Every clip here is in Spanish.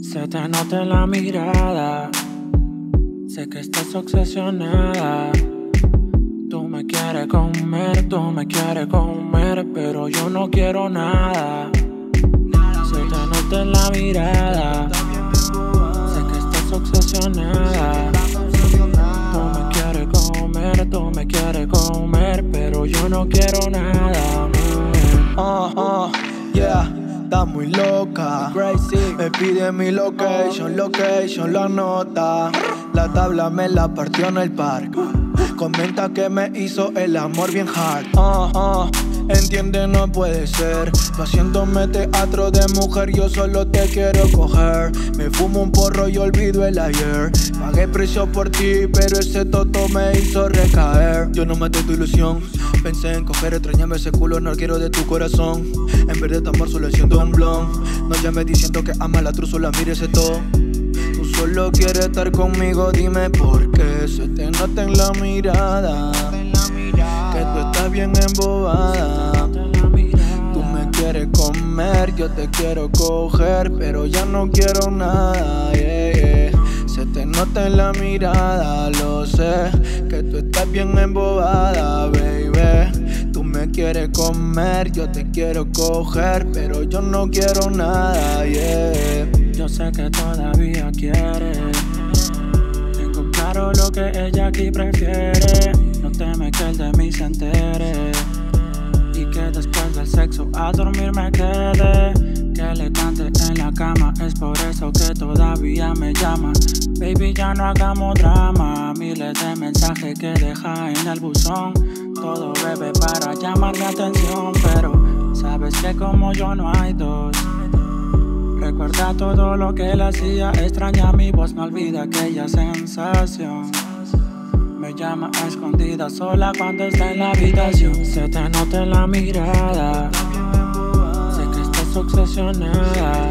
Se te nota en la mirada, sé que estás obsesionada. Tú me quieres comer, tú me quieres comer, pero yo no quiero nada. Se te nota en la mirada, sé que estás obsesionada. Tú me quieres comer, tú me quieres comer, pero yo no quiero nada. Yeah. Está muy loca, crazy. Me pide mi location, lo anota. La tabla me la partió en el parque. Comenta que me hizo el amor bien hard. Entiende, no puede ser. Tú haciéndome teatro de mujer, yo solo te quiero coger. Me fumo un porro y olvido el ayer. Pagué precio por ti, pero ese toto me hizo recaer. Yo no maté tu ilusión, pensé en coger, extrañarme ese culo, no quiero de tu corazón. En vez de tu amor solo siento un blon. No llames diciendo que ama la trúzula, mire ese todo. Tú solo quieres estar conmigo, dime por qué. Se te nota en la mirada, que tú estás bien embobada. Tú me quieres comer, yo te quiero coger, pero ya no quiero nada, yeah, yeah. Se te nota en la mirada, lo sé, que tú estás bien embobada, baby. Tú me quieres comer, yo te quiero coger, pero yo no quiero nada, yeah. Yo sé que todavía quieres, tengo claro lo que ella aquí prefiere. No teme que el de mí se entere, y que después del sexo a dormir me quede. Que le cante en la cama, es por eso que todavía me llama. Baby, ya no hagamos drama, miles de mensajes que deja en el buzón. Todo bebe para llamar mi atención, pero sabes que como yo no hay dos. Recuerda todo lo que él hacía, extraña mi voz, me olvida aquella sensación. Me llama a escondida, sola cuando está en la habitación. Se te nota en la mirada, sé que estás obsesionada.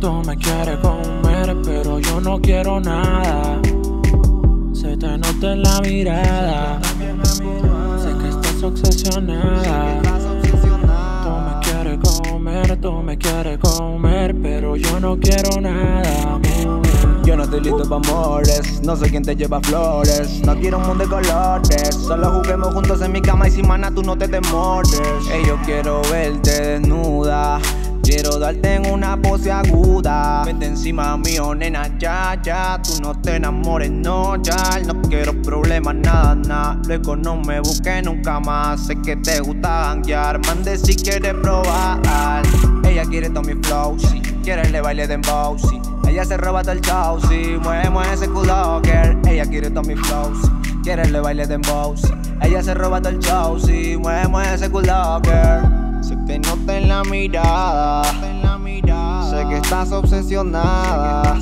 Tú me quieres comer, pero yo no quiero nada. Se te nota en la mirada, sé que estás obsesionada. Tú me quieres comer, tú me quieres comer, pero yo no quiero nada. Yo no estoy listo para amores, no sé quién te lleva flores. No quiero un mundo de colores, solo juguemos juntos en mi cama y sin maná tú no te demores. Hey, yo quiero verte desnuda, quiero darte en una pose aguda. Vente encima mío, nena, ya, ya. Tú no te enamores, no, ya. No quiero problemas, nada, nada. Luego no me busques nunca más. Sé que te gusta janguear, mande si quieres probar. Ella quiere todo mi flow, sí. Quiere el baile de embow, sí. Ella se roba todo el show, sí. Mueve ese culo, girl. Ella quiere todo mi flow, sí. Quiere el baile de embow, sí. Ella se roba todo el show, sí. Mueve ese culo, girl. Se te nota en la mirada, sé que estás obsesionada.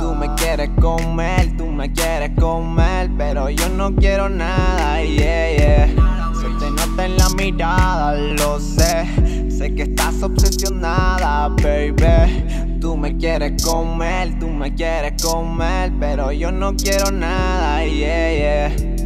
Tú me quieres comer, tú me quieres comer, pero yo no quiero nada, yeah, yeah. Se te nota en la mirada, lo sé, sé que estás obsesionada, baby. Tú me quieres comer, tú me quieres comer, pero yo no quiero nada, yeah, yeah.